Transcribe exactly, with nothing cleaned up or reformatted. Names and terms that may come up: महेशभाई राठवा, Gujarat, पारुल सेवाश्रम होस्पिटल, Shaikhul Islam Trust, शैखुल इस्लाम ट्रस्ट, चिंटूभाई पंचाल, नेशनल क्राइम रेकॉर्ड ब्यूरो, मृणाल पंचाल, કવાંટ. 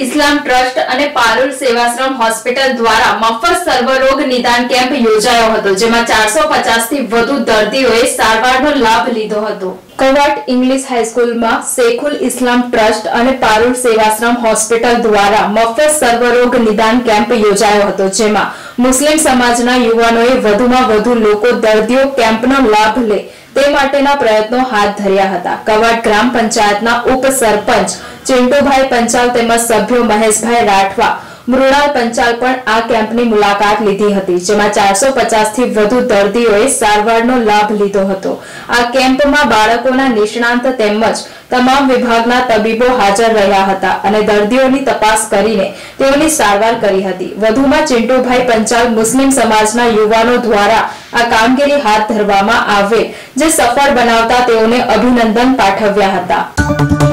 इस्लाम trust अने पारुल सेवाश्रम होस्पिटल द्वारा मफत सर्वरोग निदान केम्प योजायो हतो, जेमां चार सौ पचास थी वधु दर्दीओए सारवारनो लाभ लीधो हतो। क्वांट इंग्लिश हाईस्कूल में शैखुल इस्लाम ट्रस्ट और पारुल सेवाश्रम होस्पिटल द्वारा मफत सर्वरोग निदान केम्प योजायो हतो, जेमां मुस्लिम समाजना युवानोए वधुमां वधु लोको दर्दीओ केम्पनो लाभ ले ते माटेना प्रयत्नों हाथ धर्या हता। क्वांट ग्राम पंचायतना उप सरपंच चिंटूभाई पंचाल तेमज सभ्यो महेशभाई राठवा, मृणाल पंचाल पण आ केम्पनी मुलाकात लीधी हती, जेमां चार सौ पचास थी वधु दर्दीओए सारवारनो लाभ लीधो हतो। आ केम्पमां बाळकोना निष्णांत तेमज तमाम विभागना तबीबो हाजर रह्या हता अने दर्दीओनी तपास करीने तेओनी सारवार करी हती। वधुमां चिंटूभाई पंचाल मुस्लिम समाजना युवानो द्वारा आ कामगीरी हाथ धरवामां आवे जे सफल बनावता तेओने अभिनंदन पाठव्या हता।